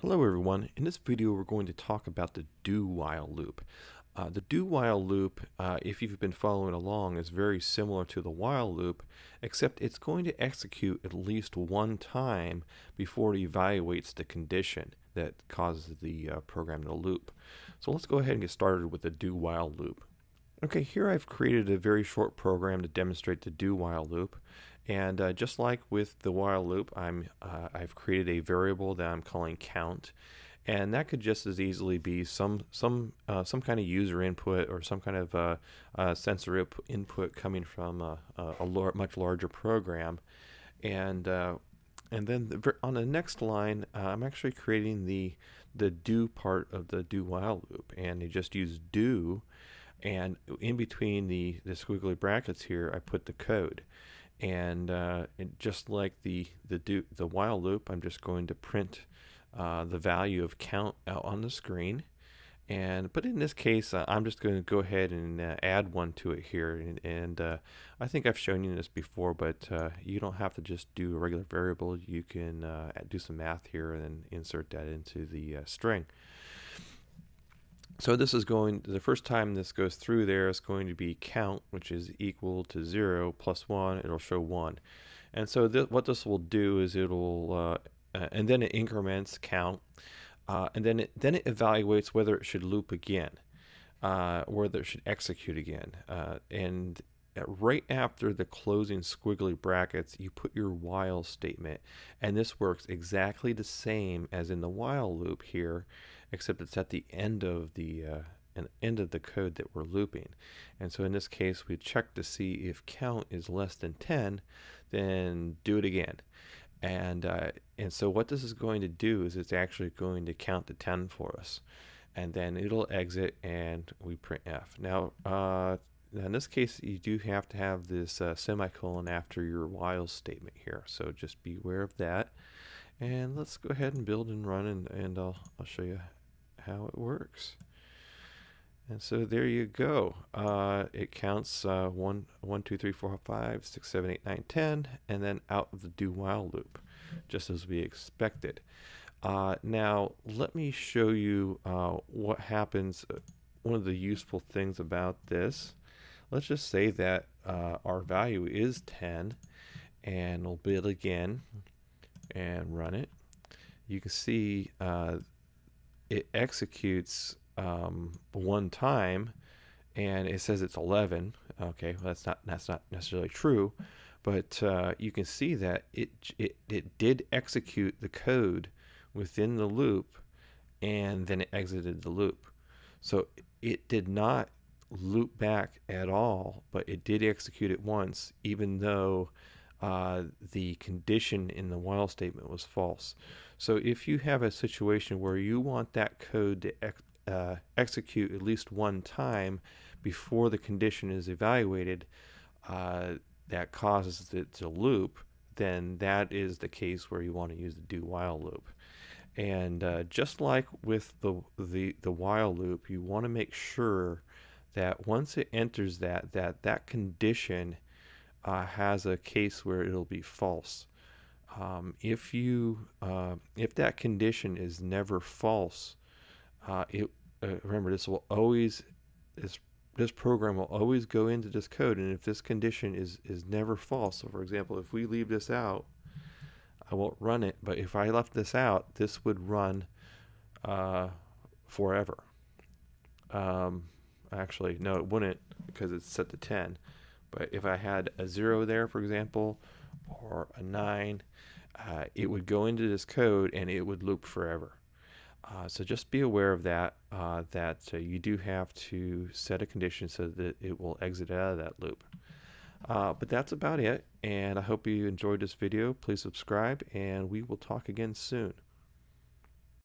Hello everyone, in this video we're going to talk about the do-while loop. The do-while loop, if you've been following along, is very similar to the while loop, except it's going to execute at least one time before it evaluates the condition that causes the program to loop. So let's go ahead and get started with the do-while loop. Okay, here I've created a very short program to demonstrate the do-while loop. And just like with the while loop, I've created a variable that I'm calling count, and that could just as easily be some kind of user input or some kind of sensor input coming from a much larger program, and then on the next line, I'm actually creating the do part of the do while loop, and you just use do, and in between the squiggly brackets here, I put the code. And just like the while loop, I'm just going to print the value of count out on the screen. But in this case, I'm just going to go ahead and add one to it here. And I think I've shown you this before, but you don't have to just do a regular variable. You can do some math here and insert that into the string. So this is the first time this goes through there is going to be count, which is equal to 0 plus 1, it'll show 1. And so what this will do is and then it increments count, and then it evaluates whether it should loop again, or whether it should execute again. And right after the closing squiggly brackets, you put your while statement, and this works exactly the same as in the while loop here, except it's at the end of the code that we're looping. And so in this case, we check to see if count is less than 10, then do it again. And so what this is going to do is it's actually going to count to 10 for us, and then it'll exit, and we print F. Now in this case, you do have to have this semicolon after your while statement here, so just beware of that. And let's go ahead and build and run, and I'll show you how it works. And so there you go. It counts 1, 2, 3, 4, 5, 6, 7, 8, 9, 10, and then out of the do while loop, just as we expected. Now let me show you what happens. One of the useful things about this, let's just say that our value is 10, and we'll build again and run it. You can see it executes one time, and it says it's 11. Okay, well, that's not necessarily true, but you can see that it did execute the code within the loop, and then it exited the loop. So it did not loop back at all, but it did execute it once, even though the condition in the while statement was false. So if you have a situation where you want that code to execute at least one time before the condition is evaluated that causes it to loop, then that is the case where you want to use the do while loop. And just like with the while loop, you want to make sure that once it enters that condition has a case where it'll be false. If that condition is never false, remember this program will always go into this code, and if this condition is never false, so for example, if we leave this out, I won't run it, but if I left this out, this would run forever. Actually, no, it wouldn't, because it's set to 10. But if I had a 0 there, for example, or a 9, it would go into this code and it would loop forever. So just be aware of that, you do have to set a condition so that it will exit out of that loop. But that's about it, and I hope you enjoyed this video. Please subscribe, and we will talk again soon.